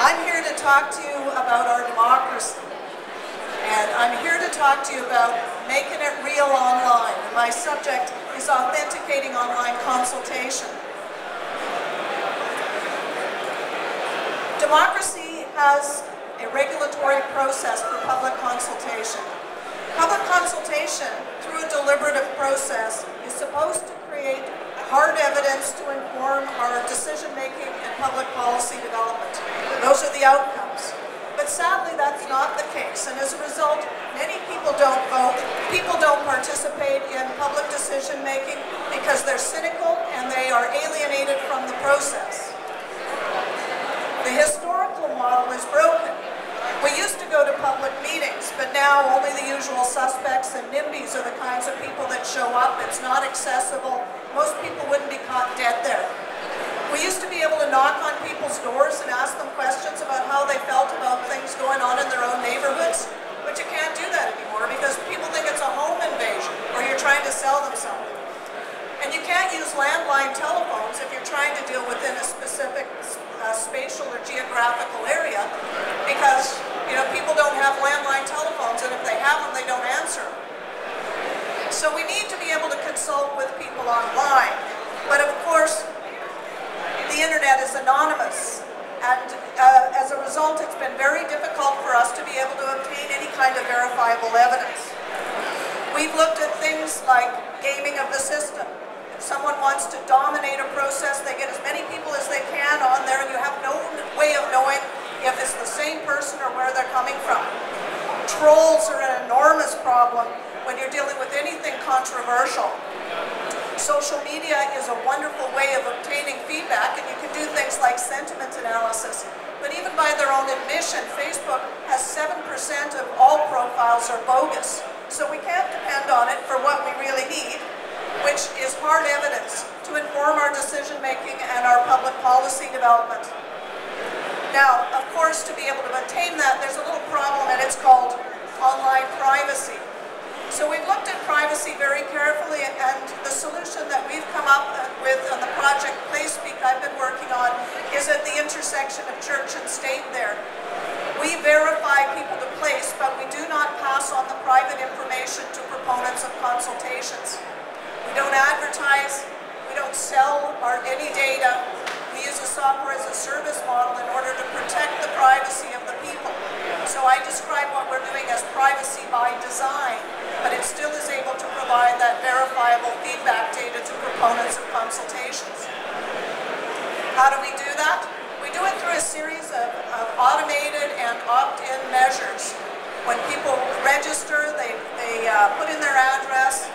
I'm here to talk to you about our democracy. And I'm here to talk to you about making it real online. And my subject is authenticating online consultation. Democracy has a regulatory process for public consultation. Public consultation, through a deliberative process, is supposed to create hard evidence to inform our decision-making and public policy development. Those are the outcomes. But sadly, that's not the case. And as a result, many people don't vote. People don't participate in public decision-making because they're cynical and they are alienated from the process. The historical model is broken. We used to go to public meetings, but now only the usual suspects and NIMBYs are the kinds of people that show up. It's not accessible. Most people wouldn't be caught dead there. We used to be able to knock on people's doors and ask them questions about how they felt about things going on in their own neighborhoods, but you can't do that anymore because people think it's a home invasion or you're trying to sell them something. And you can't use landline telephones if you're trying to deal within a specific spatial or geographical area because, you know, people don't have landline telephones, and if they have them, they don't answer. So we need to be able to consult with people online. But of course, the internet is anonymous, and as a result, it's been very difficult for us to be able to obtain any kind of verifiable evidence. We've looked at things like gaming of the system. If someone wants to dominate a process, they get as many people as they can on there, and you have no way of knowing if it's the same person or where they're coming from. Trolls are an enormous problem when you're dealing with anything controversial. Social media is a wonderful way of obtaining feedback, and you can do things like sentiment analysis. But even by their own admission, Facebook has 7% of all profiles are bogus. So we can't depend on it for what we really need, which is hard evidence to inform our decision-making and our public policy development. Now, of course, to be able to attain that, there's a little problem, and it's called online privacy. So we've looked at privacy very carefully, and the solution that we've come up with on the project PlaceSpeak I've been working on is at the intersection of church and state there. We verify people to place, but we do not pass on the private information to proponents of consultations. We don't advertise, we don't sell any data. We use a software as a service model in order to protect the privacy of the people. So I describe what we're doing as privacy by design, but it still is able to provide that verifiable feedback data to proponents of consultations. How do we do that? We do it through a series of automated and opt-in measures. When people register, they put in their address.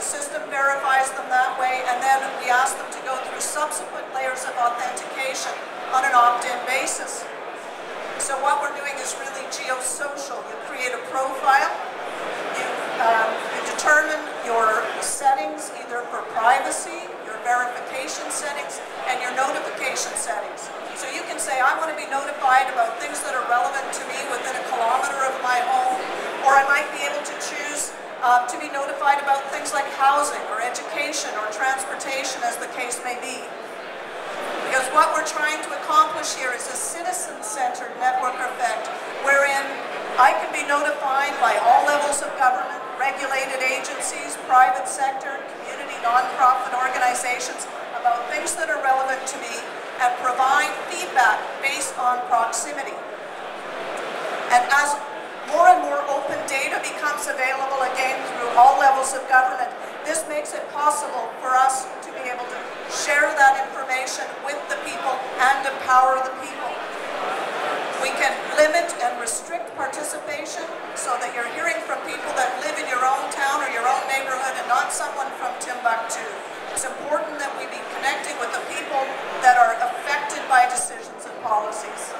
The system verifies them that way, and then we ask them to go through subsequent layers of authentication on an opt-in basis. So what we're doing is really geo-social. You create a profile, you determine your settings either for privacy, your verification settings, and your notification settings. So you can say, I want to be notified about things that are relevant to me within a kilometer of my home, or I might be able to choose to be notified about things like housing or education or transportation, as the case may be. Because what we're trying to accomplish here is a citizen-centered network effect, wherein I can be notified by all levels of government, regulated agencies, private sector, community, nonprofit organizations about things that are relevant to me and provide feedback based on proximity. And as more and more open data becomes available again through all levels of government, this makes it possible for us to be able to share that information with the people and empower the people. We can limit and restrict participation so that you're hearing from people that live in your own town or your own neighborhood and not someone from Timbuktu. It's important that we be connecting with the people that are affected by decisions and policies,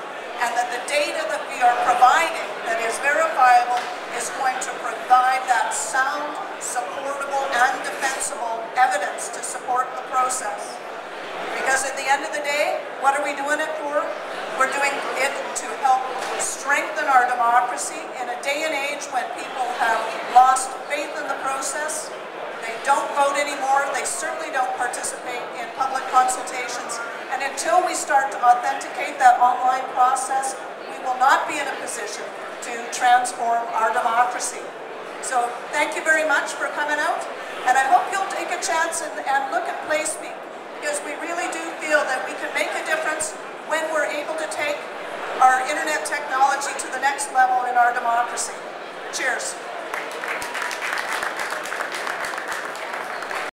and that the data that we are providing that is verifiable is going to provide that sound, supportable, and defensible evidence to support the process. Because at the end of the day, what are we doing it for? We're doing it to help strengthen our democracy in a day and age when people have lost faith in the process. They don't vote anymore, they certainly don't participate in public consultations, and in until we start to authenticate that online process, we will not be in a position to transform our democracy. So thank you very much for coming out, and I hope you'll take a chance and look at PlaceSpeak, because we really do feel that we can make a difference when we're able to take our internet technology to the next level in our democracy. Cheers.